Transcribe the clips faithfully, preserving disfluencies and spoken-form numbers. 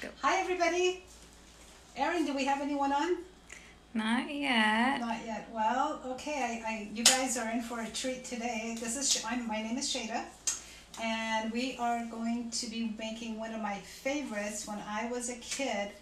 Go. Hi everybody. Erin, do we have anyone on? Not yet. Not yet. Well, okay. I, I, you guys are in for a treat today. This is I'm, my name is Shayda, and we are going to be making one of my favorites. When I was a kid,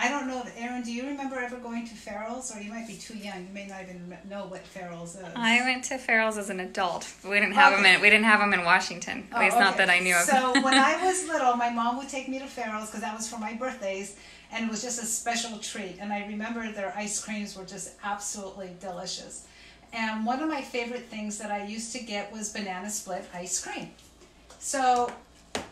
I don't know. Erin, do you remember ever going to Farrell's? Or you might be too young. You may not even know what Farrell's is. I went to Farrell's as an adult. We didn't have okay. them. In, we didn't have them in Washington. At least oh, okay. not that I knew of. So when I was little, my mom would take me to Farrell's because that was for my birthdays. And it was just a special treat. And I remember their ice creams were just absolutely delicious. And one of my favorite things that I used to get was banana split ice cream. So,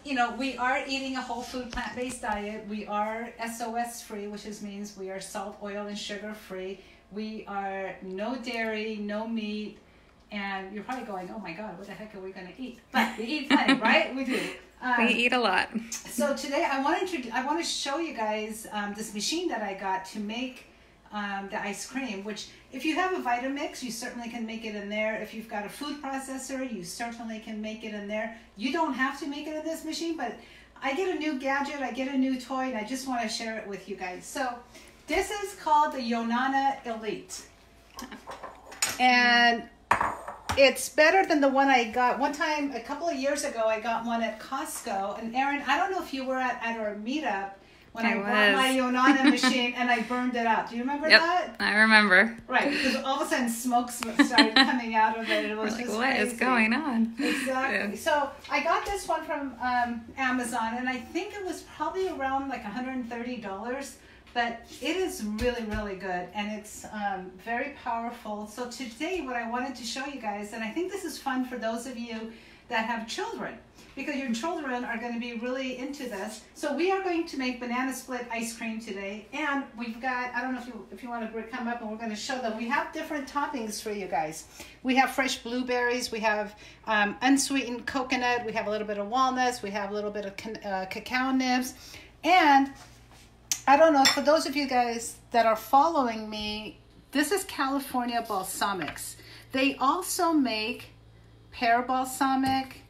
you know, we are eating a whole food plant-based diet. We are S O S free, which is, means we are salt, oil, and sugar free. We are no dairy, no meat. And you're probably going, oh my God, what the heck are we going to eat? But we eat plenty, right? We do. Um, we eat a lot. So today I want to I want to show you guys um, this machine that I got to make um, the ice cream, which if you have a Vitamix, you certainly can make it in there. If you've got a food processor, you certainly can make it in there. You don't have to make it in this machine, but I get a new gadget, I get a new toy, and I just want to share it with you guys. So this is called the Yonana Elite. And it's better than the one I got. One time, a couple of years ago, I got one at Costco. And Erin, I don't know if you were at, at our meetup when I, I bought my Yonana machine and I burned it up. Do you remember yep, that? I remember. Right, because all of a sudden smoke started coming out of it. It was like, just what crazy. Is going on? Exactly. Yeah. So I got this one from um, Amazon, and I think it was probably around like one hundred thirty dollars. But it is really, really good, and it's um, very powerful. So today what I wanted to show you guys, and I think this is fun for those of you that have children, because your children are going to be really into this. So we are going to make banana split ice cream today, and we've got, I don't know if you, if you want to come up and we're going to show them. We have different toppings for you guys. We have fresh blueberries, we have um, unsweetened coconut, we have a little bit of walnuts, we have a little bit of uh, cacao nibs, and I don't know, for those of you guys that are following me, this is California Balsamics. They also make pear balsamic.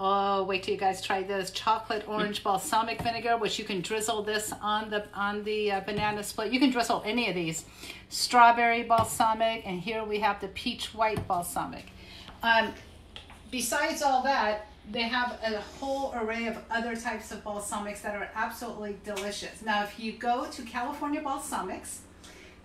Oh, wait till you guys try this. Chocolate orange balsamic vinegar, which you can drizzle this on the on the uh, banana split. You can drizzle any of these. Strawberry balsamic, and here we have the peach white balsamic. Um, besides all that, they have a whole array of other types of balsamics that are absolutely delicious. Now, if you go to California Balsamics,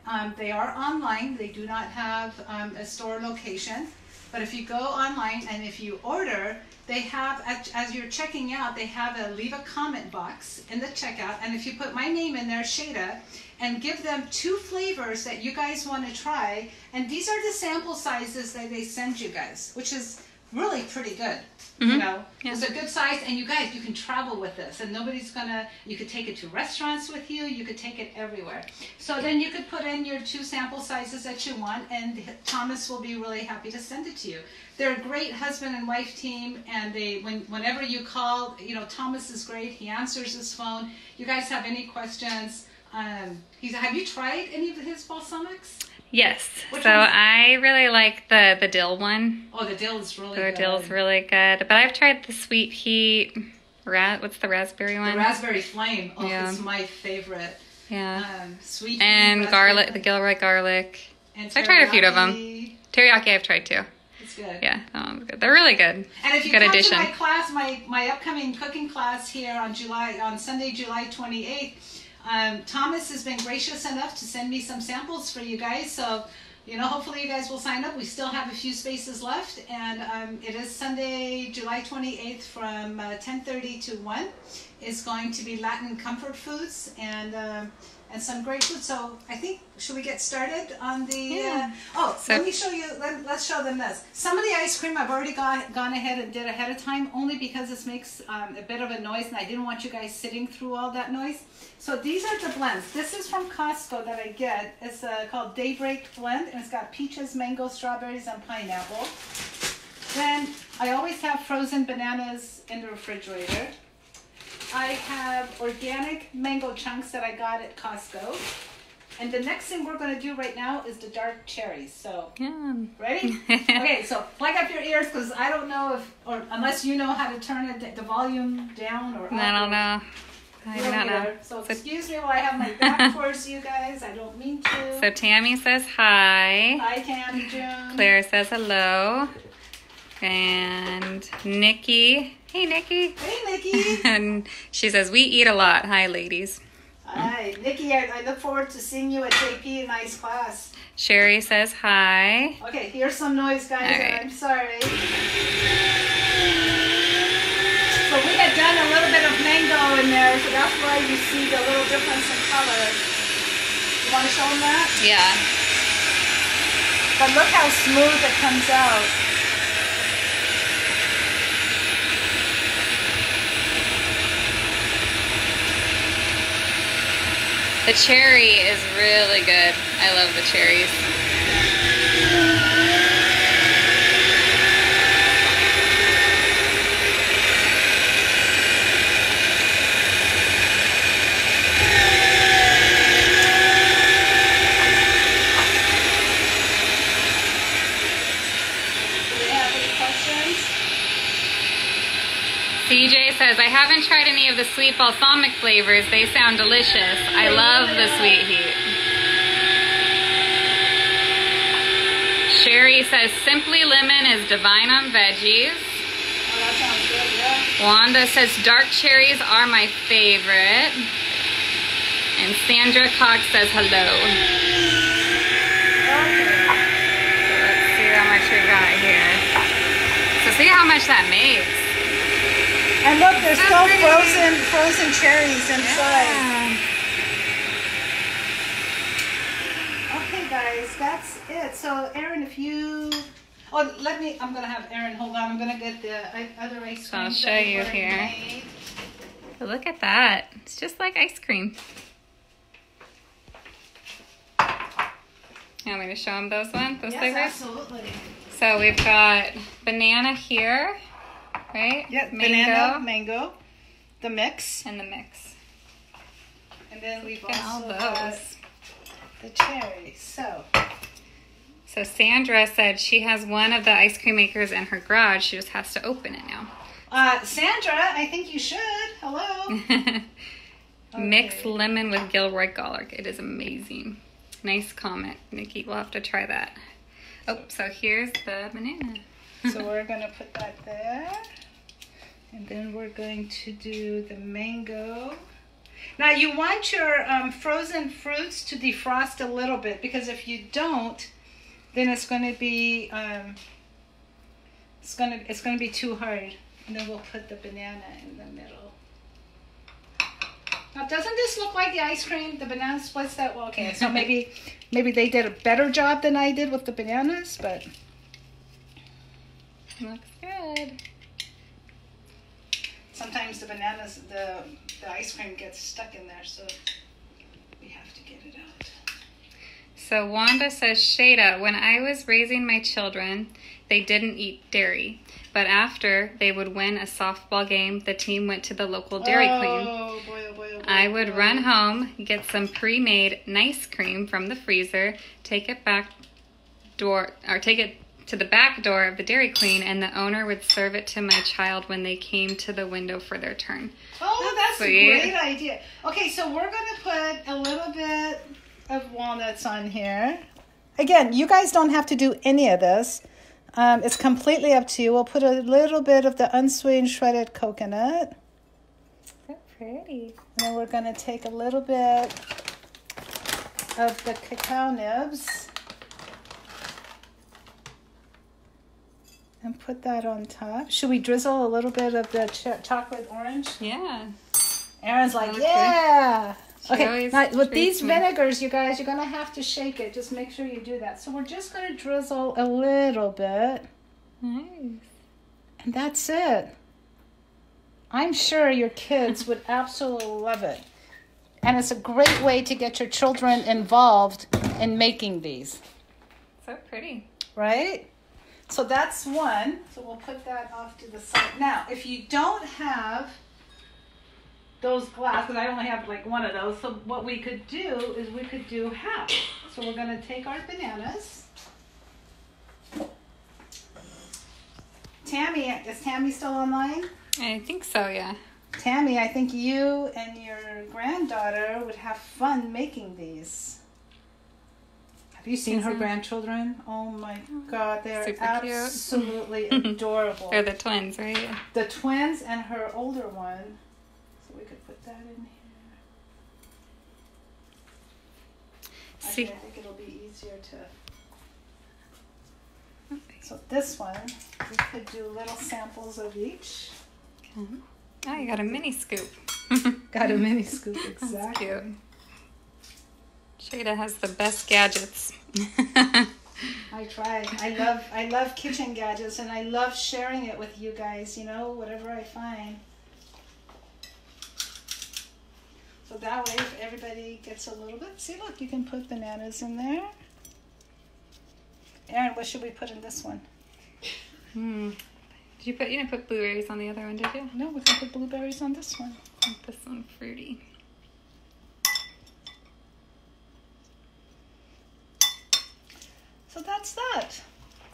um, they are online. They do not have um, a store location. But if you go online and if you order, they have, as you're checking out, they have a leave a comment box in the checkout. And if you put my name in there, Shayda, and give them two flavors that you guys want to try, and these are the sample sizes that they send you guys, which is really pretty good. Mm-hmm. You know, yeah. It's a good size, and you guys, you can travel with this, and nobody's gonna, you could take it to restaurants with you, you could take it everywhere. So then you could put in your two sample sizes that you want, and Thomas will be really happy to send it to you. They're a great husband and wife team, and they, when, whenever you call, you know, Thomas is great, he answers his phone. You guys have any questions, um, he's, have you tried any of his balsamics? Yes. Which so ones? I really like the, the dill one. Oh, the dill is really the good. The dill is really good. But I've tried the sweet heat. Ra what's the raspberry one? The raspberry flame. Oh, yeah. It's my favorite. Yeah. Um, sweet and heat. And garlic, flame. The Gilroy garlic. And so I've tried a few of them. Teriyaki I've tried too. It's good. Yeah, that one's good. They're really good. And if you good come addition. to my class, my, my upcoming cooking class here on, July, on Sunday, July twenty-eighth, Um, Thomas has been gracious enough to send me some samples for you guys, so you know, hopefully you guys will sign up. We still have a few spaces left, and um, it is Sunday, July twenty-eighth from uh, ten thirty to one. It's going to be Latin comfort foods and um, and some great food. So I think, should we get started on the? Yeah. Uh, oh, so, let me show you. Let, let's show them this. Some of the ice cream I've already got, gone ahead and did ahead of time, only because this makes um, a bit of a noise, and I didn't want you guys sitting through all that noise. So these are the blends. This is from Costco that I get. It's uh, called Daybreak Blend, and it's got peaches, mango, strawberries, and pineapple. Then I always have frozen bananas in the refrigerator. I have organic mango chunks that I got at Costco. And the next thing we're going to do right now is the dark cherries. So, yeah. Ready? Okay, so plug up your ears, because I don't know if, or unless you know how to turn it, the volume down or up. I don't know. I don't know. There. So, so excuse me while I have my back towards you guys. I don't mean to. So Tammy says hi. Hi, Tammy June. Claire says hello. And Nikki. Hey, Nikki. Hey, Nikki. And she says, we eat a lot. Hi, ladies. Hi. Nikki, I, I look forward to seeing you at J P in I's class. Sherry says hi. Okay, here's some noise, guys. Right. I'm sorry. So we had done a little bit of mango in there, so that's why you see the little difference in color. You want to show them that? Yeah. But look how smooth it comes out. The cherry is really good. I love the cherries. D J says, I haven't tried any of the sweet balsamic flavors. They sound delicious. I love the sweet heat. Sherry says, Simply Lemon is divine on veggies. Oh, that sounds good, yeah. Wanda says, dark cherries are my favorite. And Sandra Cox says, hello. Okay. So let's see how much we got here. So see how much that makes. And look, there's still frozen, frozen cherries inside. Yeah. Okay, guys, that's it. So, Erin, if you... Oh, let me... I'm going to have Erin. Hold on. I'm going to get the other ice cream. So I'll show you here. Look at that. It's just like ice cream. You want me to show them those ones? Those flavors? Yes, absolutely. So we've got banana here. Right? Yep. Mango. Banana, mango, the mix. And the mix. And then we've got all those. The cherries. So. So Sandra said she has one of the ice cream makers in her garage. She just has to open it now. Uh, Sandra, I think you should. Hello. Okay. Mixed lemon with Gilroy garlic. It is amazing. Nice comment, Nikki. We'll have to try that. Oh, so here's the banana. So we're going to put that there. And then we're going to do the mango. Now you want your um, frozen fruits to defrost a little bit, because if you don't, then it's going to be um, it's going to it's going to be too hard. And then we'll put the banana in the middle. Now doesn't this look like the ice cream? The banana splits that well. Okay, so maybe maybe they did a better job than I did with the bananas, but looks good. Sometimes the bananas, the, the ice cream gets stuck in there, so we have to get it out. So Wanda says, Shayda, when I was raising my children, they didn't eat dairy. But after they would win a softball game, the team went to the local Dairy Queen. Oh, boy, oh, boy, oh, boy. I would oh. run home, get some pre-made nice cream from the freezer, take it back door, or take it to the back door of the Dairy Queen, and the owner would serve it to my child when they came to the window for their turn. Oh, that's, that's a great idea. Okay, so we're gonna put a little bit of walnuts on here. Again, you guys don't have to do any of this. Um, it's completely up to you. We'll put a little bit of the unsweetened shredded coconut. So pretty. And then we're gonna take a little bit of the cacao nibs and put that on top. Should we drizzle a little bit of the ch chocolate orange? Yeah. Erin's like, yeah. Okay, now, with these vinegars, you guys, you're gonna have to shake it. Just make sure you do that. So we're just gonna drizzle a little bit. Nice. And that's it. I'm sure your kids would absolutely love it. And it's a great way to get your children involved in making these. So pretty. Right? So that's one. So we'll put that off to the side. Now, if you don't have those glasses, I only have like one of those. So what we could do is we could do half. So we're going to take our bananas. Tammy, is Tammy still online? I think so, yeah. Tammy, I think you and your granddaughter would have fun making these. Have you seen mm-hmm. her grandchildren? Oh my God, they're super absolutely cute. Adorable. They're the twins, right? The twins and her older one. So we could put that in here. See. Actually, I think it'll be easier to... Okay. So this one, we could do little samples of each. Okay. Oh, you got a mini scoop. Got a mini scoop, exactly. That's cute. Shayda has the best gadgets. I try. I love I love kitchen gadgets, and I love sharing it with you guys, you know, whatever I find. So that way, if everybody gets a little bit, see, look, you can put bananas in there. Erin, what should we put in this one? Hmm. Did you put, you didn't put blueberries on the other one, did you? No, we can put blueberries on this one. Make this one fruity. So that's that.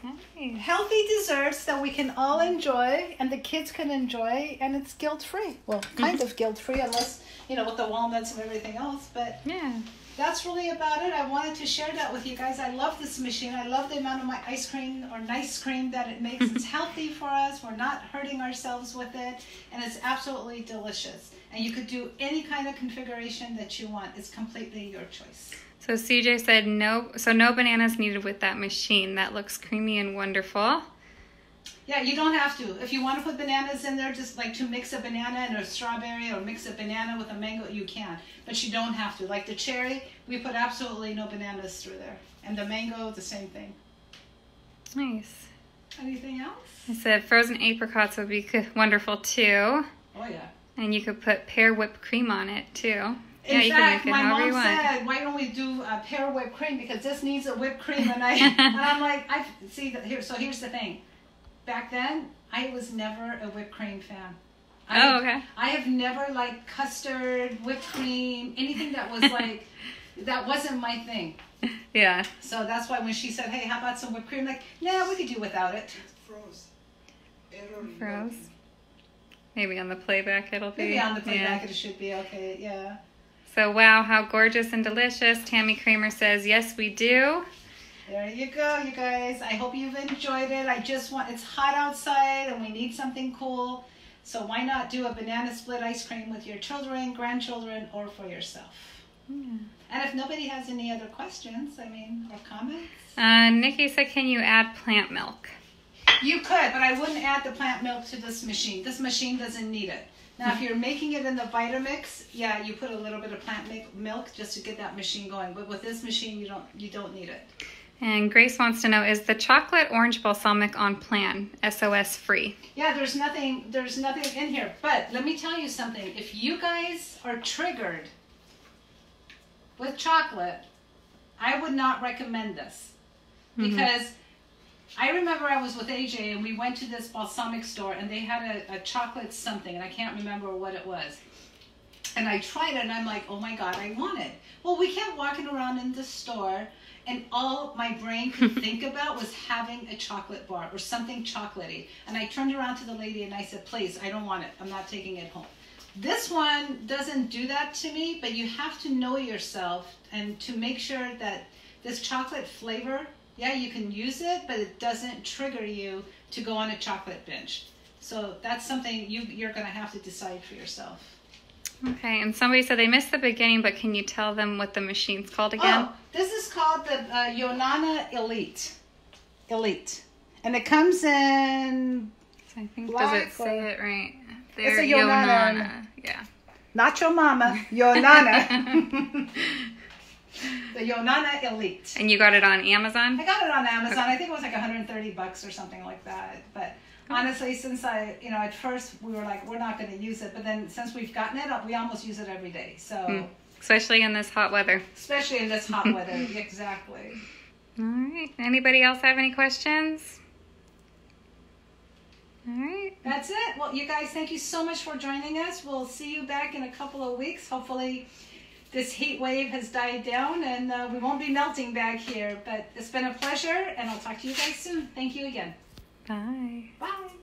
Nice. Healthy desserts that we can all enjoy, and the kids can enjoy, and it's guilt-free. Well, kind of guilt-free, unless, you know, with the walnuts and everything else, but yeah, that's really about it. I wanted to share that with you guys. I love this machine. I love the amount of my ice cream or nice cream that it makes. It's healthy for us. We're not hurting ourselves with it, and it's absolutely delicious. And you could do any kind of configuration that you want. It's completely your choice. So C J said no, so no bananas needed with that machine. That looks creamy and wonderful. Yeah, you don't have to. If you want to put bananas in there, just like to mix a banana and a strawberry, or mix a banana with a mango, you can. But you don't have to. Like the cherry, we put absolutely no bananas through there. And the mango, the same thing. Nice. Anything else? I said frozen apricots would be wonderful too. Oh yeah. And you could put pear whipped cream on it too. In yeah, fact, my mom said, why don't we do a pear whipped cream, because this needs a whipped cream. And, I, and I'm like, I see, the, here. So here's the thing. Back then, I was never a whipped cream fan. I, oh, okay. I have never liked custard, whipped cream, anything that was like, that wasn't my thing. Yeah. So that's why when she said, hey, how about some whipped cream? I'm like, nah, we could do without it. Froze. Froze. Maybe on the playback it'll be. Maybe on the playback yeah. It should be okay, yeah. So, wow, how gorgeous and delicious. Tammy Kramer says, yes, we do. There you go, you guys. I hope you've enjoyed it. I just want, it's hot outside and we need something cool. So why not do a banana split ice cream with your children, grandchildren, or for yourself? Yeah. And if nobody has any other questions, I mean, or comments. Uh, Nikki said, can you add plant milk? You could, but I wouldn't add the plant milk to this machine. This machine doesn't need it. Now, if you're making it in the Vitamix, yeah, you put a little bit of plant milk just to get that machine going. But with this machine, you don't you don't need it. And Grace wants to know, is the chocolate orange balsamic on plan, S O S free? Yeah, there's nothing there's nothing in here. But let me tell you something. If you guys are triggered with chocolate, I would not recommend this, because mm-hmm. I remember I was with A J and we went to this balsamic store and they had a, a chocolate something, and I can't remember what it was. And I tried it and I'm like, oh my God, I want it. Well, we kept walking around in the store and all my brain could think about was having a chocolate bar or something chocolatey. And I turned around to the lady and I said, please, I don't want it. I'm not taking it home. This one doesn't do that to me, but you have to know yourself and to make sure that this chocolate flavor, yeah, you can use it, but it doesn't trigger you to go on a chocolate binge. So that's something you, you're going to have to decide for yourself. Okay, and somebody said they missed the beginning, but can you tell them what the machine's called again? Oh, this is called the uh, Yonana Elite. Elite. And it comes in so I think, black. Does it say it right? There, it's a Yonana. Yonana. Yeah. Not your mama. Yonana. The Yonana Elite. And you got it on Amazon? I got it on Amazon. Okay. I think it was like one hundred thirty bucks or something like that. But cool. Honestly, since I, you know, at first we were like, we're not going to use it. But then since we've gotten it up, we almost use it every day. So, mm. Especially in this hot weather. Especially in this hot weather. Exactly. All right. Anybody else have any questions? All right. That's it. Well, you guys, thank you so much for joining us. We'll see you back in a couple of weeks. Hopefully this heat wave has died down and uh, we won't be melting back here, but it's been a pleasure and I'll talk to you guys soon. Thank you again. Bye. Bye.